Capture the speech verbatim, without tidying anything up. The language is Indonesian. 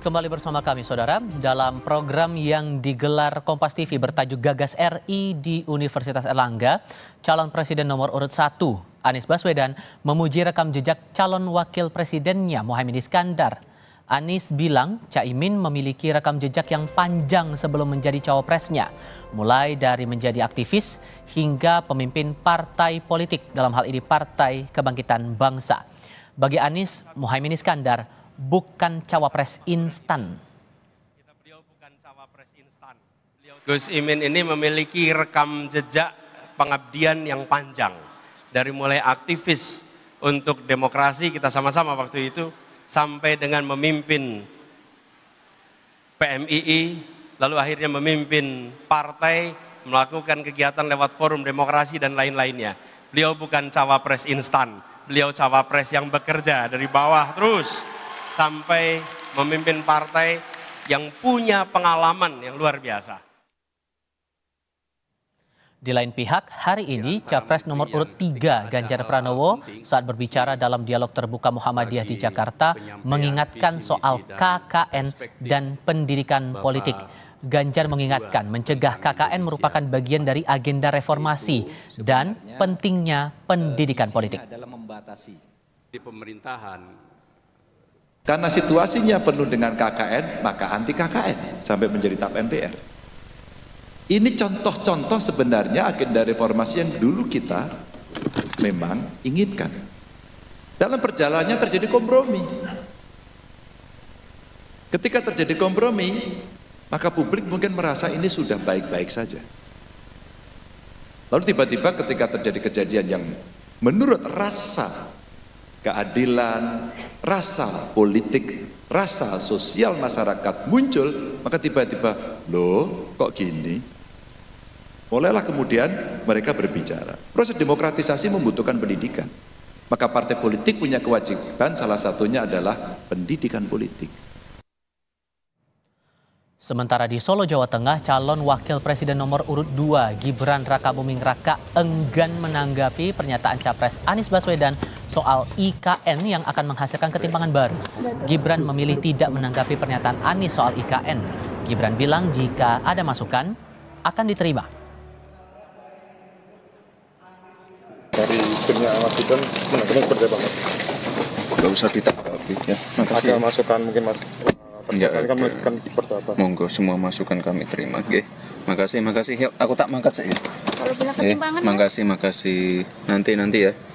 Kembali bersama kami, Saudara, dalam program yang digelar Kompas T V bertajuk Gagas R I di Universitas Erlangga, calon presiden nomor urut satu, Anies Baswedan, memuji rekam jejak calon wakil presidennya, Muhaimin Iskandar. Anies bilang Caimin memiliki rekam jejak yang panjang sebelum menjadi cawapresnya, mulai dari menjadi aktivis hingga pemimpin partai politik, dalam hal ini Partai Kebangkitan Bangsa. Bagi Anies, Muhaimin Iskandar bukan cawapres instan. Beliau bukan cawapres instan. Gus Imin ini memiliki rekam jejak pengabdian yang panjang. Dari mulai aktivis untuk demokrasi, kita sama-sama waktu itu, sampai dengan memimpin P M I I, lalu akhirnya memimpin partai, melakukan kegiatan lewat forum demokrasi dan lain-lainnya. Beliau bukan cawapres instan, beliau cawapres yang bekerja dari bawah terus sampai memimpin partai yang punya pengalaman yang luar biasa. Di lain pihak, hari ini Capres nomor urut tiga Ganjar Pranowo saat berbicara dalam dialog terbuka Muhammadiyah di Jakarta mengingatkan soal K K N dan pendidikan politik. Ganjar mengingatkan mencegah K K N merupakan bagian dari agenda reformasi dan pentingnya pendidikan politik. Di pemerintahan, karena situasinya penuh dengan K K N, maka anti K K N sampai menjadi T A P M P R. Ini contoh-contoh sebenarnya agenda reformasi yang dulu kita memang inginkan. Dalam perjalanannya terjadi kompromi. Ketika terjadi kompromi, maka publik mungkin merasa ini sudah baik-baik saja. Lalu tiba-tiba ketika terjadi kejadian yang menurut rasa keadilan, rasa politik, rasa sosial masyarakat muncul, maka tiba-tiba, loh kok gini? Mulailah kemudian mereka berbicara. Proses demokratisasi membutuhkan pendidikan. Maka partai politik punya kewajiban, salah satunya adalah pendidikan politik. Sementara di Solo, Jawa Tengah, calon wakil presiden nomor urut dua, Gibran Rakabuming Raka, enggan menanggapi pernyataan Capres Anies Baswedan soal I K N yang akan menghasilkan ketimpangan baru. Gibran memilih tidak menanggapi pernyataan Anies soal I K N. Gibran bilang jika ada masukan akan diterima. Dari pernyataan masukan, benar-benar berbeda banget. Gak usah ditanggapi ya. Makasih. Ada masukan mungkin mas. Ya, monggo semua masukan kami terima. Oke, makasih, makasih. Yuk, aku tak mangkat saya. Kalau bilang ketimpangan, eh, makasih, makasih. Nanti, nanti ya.